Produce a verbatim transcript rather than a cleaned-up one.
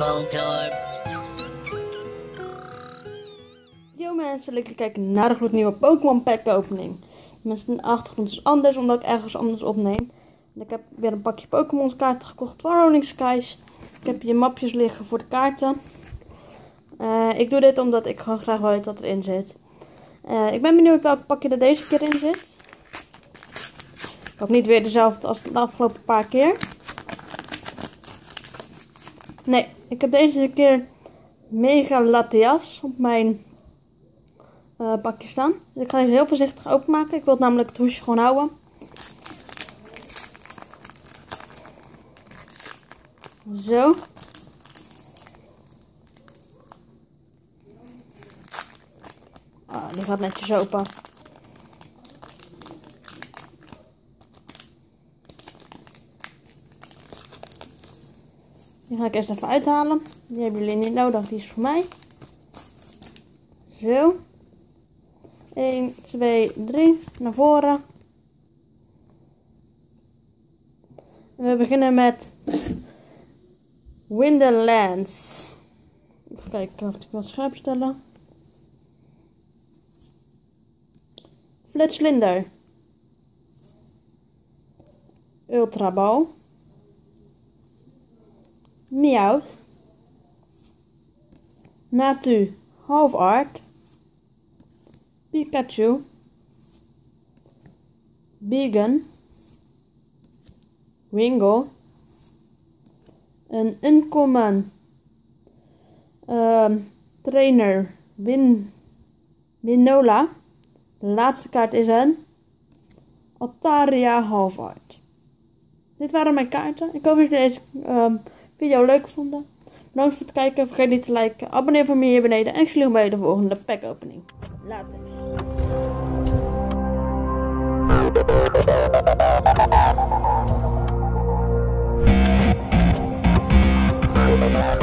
motor. Yo mensen, lekker kijken naar de gloednieuwe Pokémon pack opening. Mensen, de achtergrond is anders omdat ik ergens anders opneem. Ik heb weer een pakje Pokémon kaarten gekocht van Rolling Skies. Ik heb hier mapjes liggen voor de kaarten. Uh, ik doe dit omdat ik gewoon graag weet wat erin zit. Uh, ik ben benieuwd welk pakje er deze keer in zit. Ook niet weer dezelfde als de afgelopen paar keer. Nee, ik heb deze keer Mega Latias op mijn uh, pakje staan. Dus ik ga deze heel voorzichtig openmaken. Ik wil het namelijk het hoesje gewoon houden. Zo. Oh, die gaat netjes open. Die ga ik eerst even uithalen. Die hebben jullie niet nodig, die is voor mij. Zo. een, twee, drie. Naar voren. En we beginnen met Winterlands. Even kijken of ik wat scherp stellen. Fletchlinder. Ultra Ball. Meowth. Natu. Half Art. Pikachu. Began. Wingo. Een uncommon uh, trainer Win Winola. De laatste kaart is een Altaria half art. Dit waren mijn kaarten. Ik hoop dat jullie deze um, video leuk vonden. Bedankt voor het kijken. Vergeet niet te liken. Abonneer voor meer hier beneden. En ik zie jullie bij de volgende pack opening. Later.